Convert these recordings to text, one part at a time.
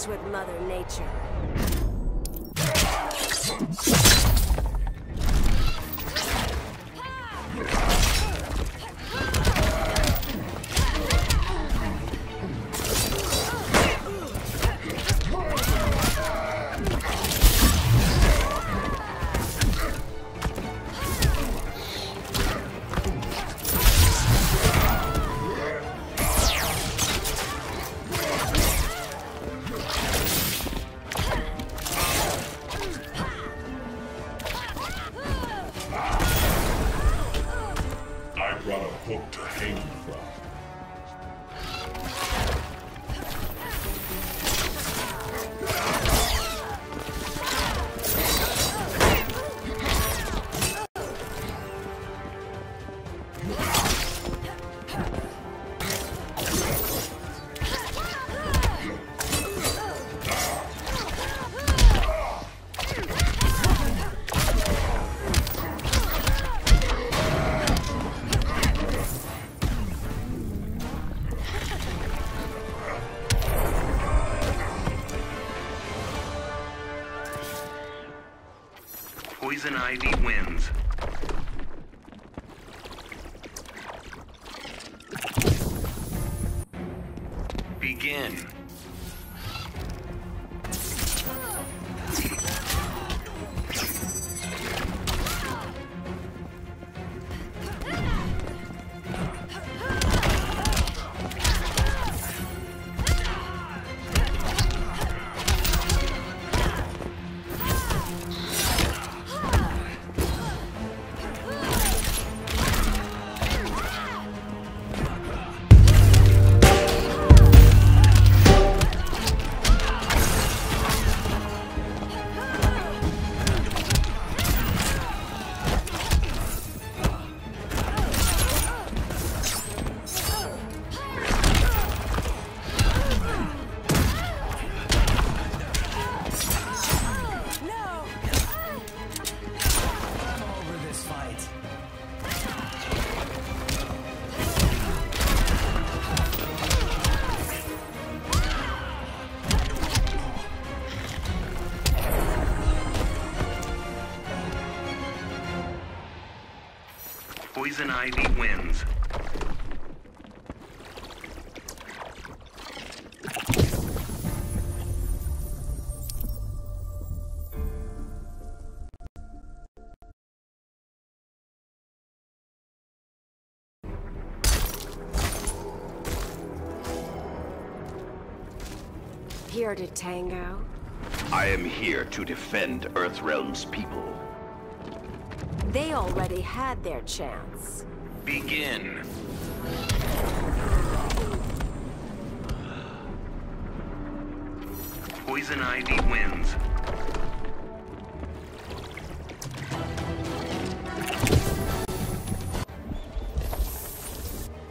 mess with Mother Nature. Poison Ivy wins. Begin. Poison Ivy wins. Here to tango. I am here to defend Earthrealm's people. They already had their chance. Begin. Poison Ivy wins.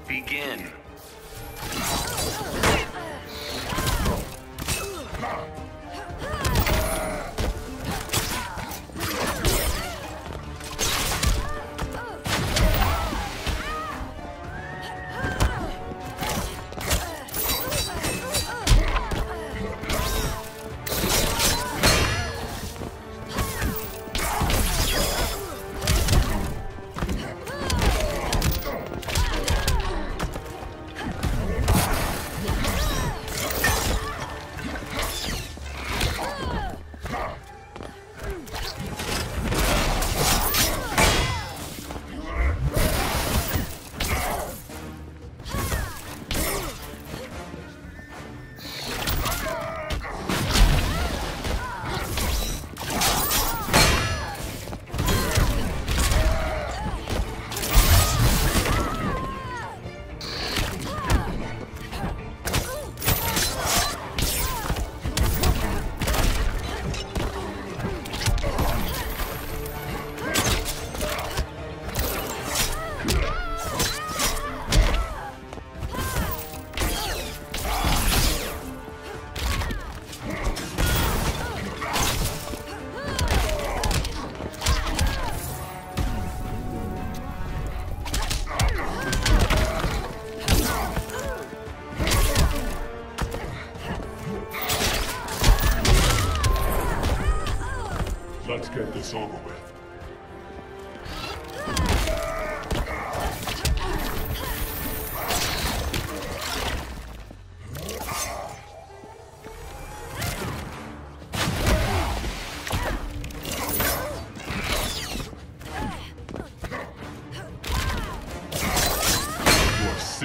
Begin.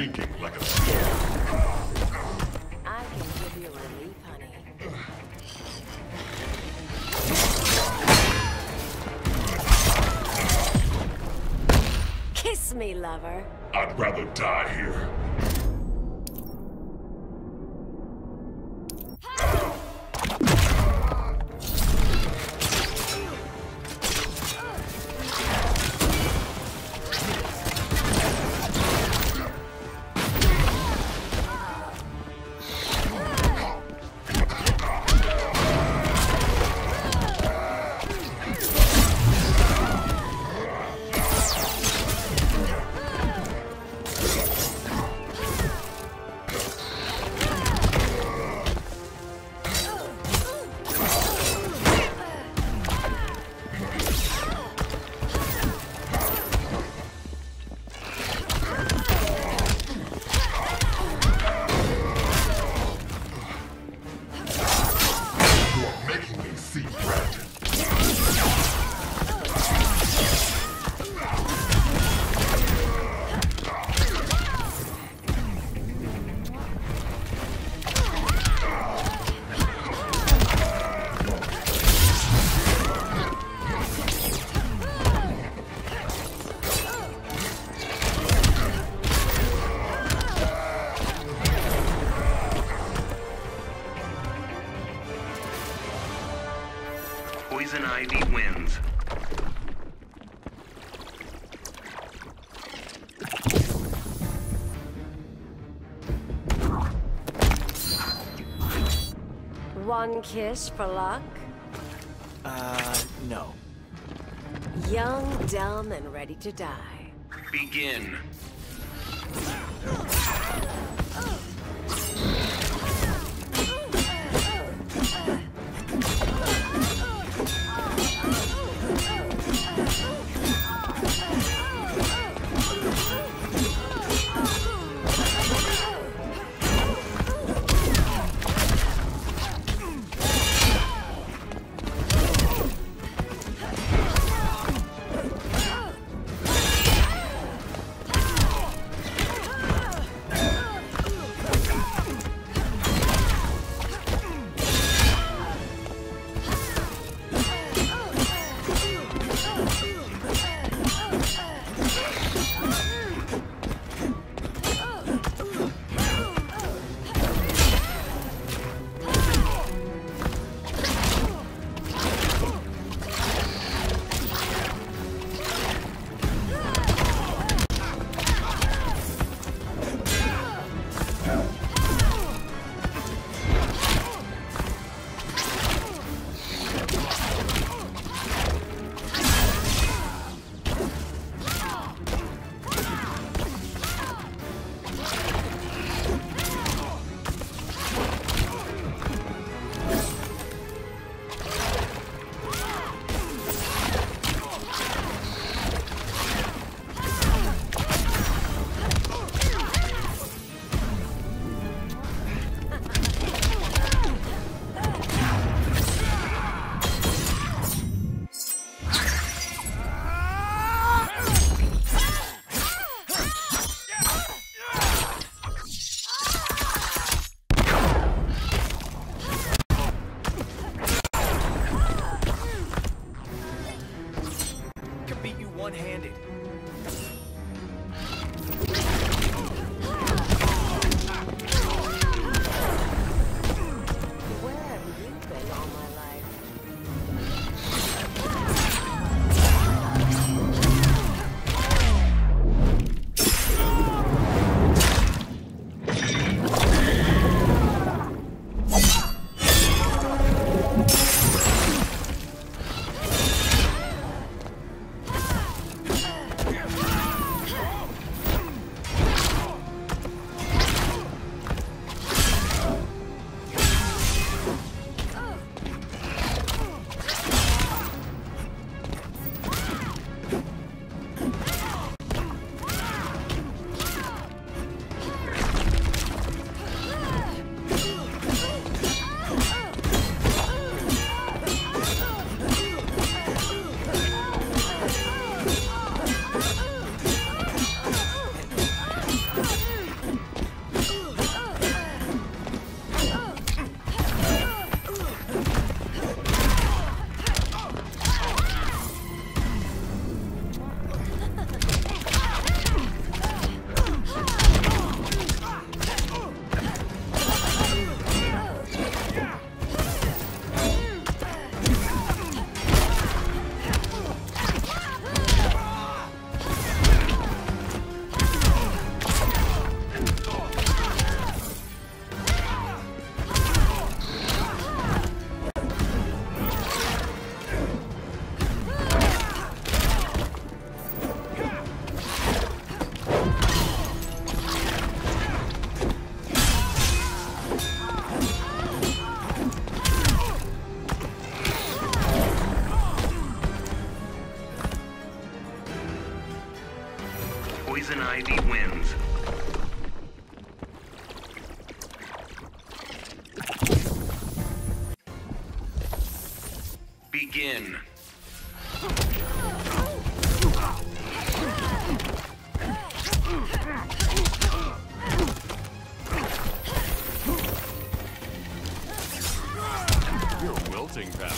sinking like a stone. I can give you relief, honey. Kiss me, lover. I'd rather die here. Poison Ivy wins. One kiss for luck? No. Young, dumb, and ready to die. Begin. One-handed. Yeah. Poison Ivy wins. Begin. You're wilting, pal.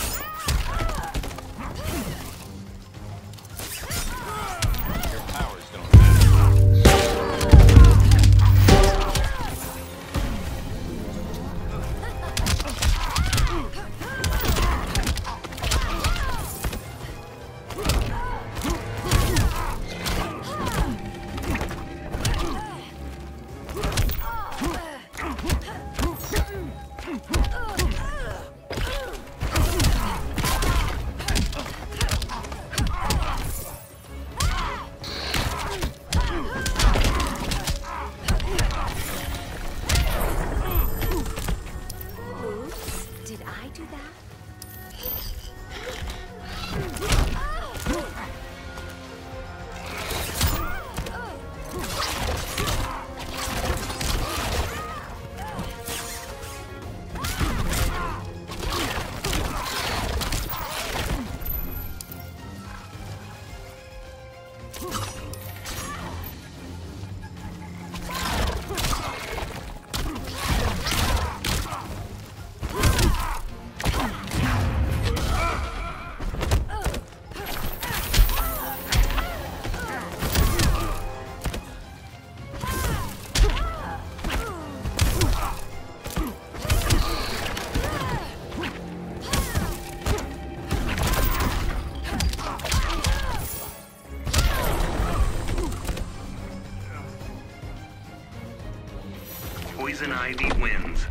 Poison Ivy wins.